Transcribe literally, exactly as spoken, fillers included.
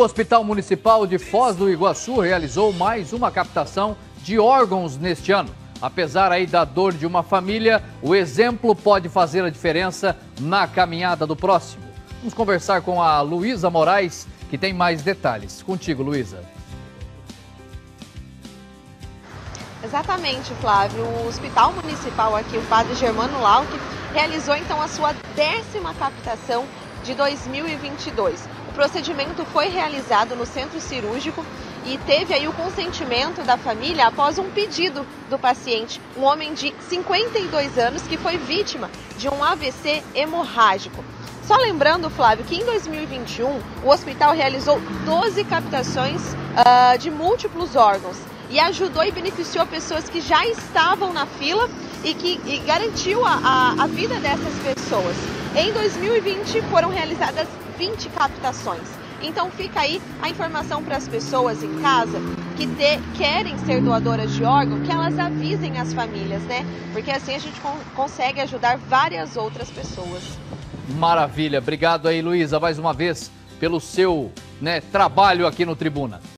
O Hospital Municipal de Foz do Iguaçu realizou mais uma captação de órgãos neste ano. Apesar aí da dor de uma família, o exemplo pode fazer a diferença na caminhada do próximo. Vamos conversar com a Luísa Moraes, que tem mais detalhes. Contigo, Luísa. Exatamente, Flávio. O Hospital Municipal aqui, o Padre Germano Lauck, realizou então a sua décima captação de dois mil e vinte e dois. O procedimento foi realizado no centro cirúrgico e teve aí o consentimento da família após um pedido do paciente, um homem de cinquenta e dois anos que foi vítima de um A V C hemorrágico. Só lembrando, Flávio, que em dois mil e vinte e um o hospital realizou doze captações uh, de múltiplos órgãos e ajudou e beneficiou pessoas que já estavam na fila e que e garantiu a, a, a vida dessas pessoas. Em dois mil e vinte foram realizadas vinte captações. Então fica aí a informação para as pessoas em casa que te, querem ser doadoras de órgão, que elas avisem as famílias, né? Porque assim a gente con- consegue ajudar várias outras pessoas. Maravilha. Obrigado aí, Luísa, mais uma vez pelo seu né, trabalho aqui no Tribuna.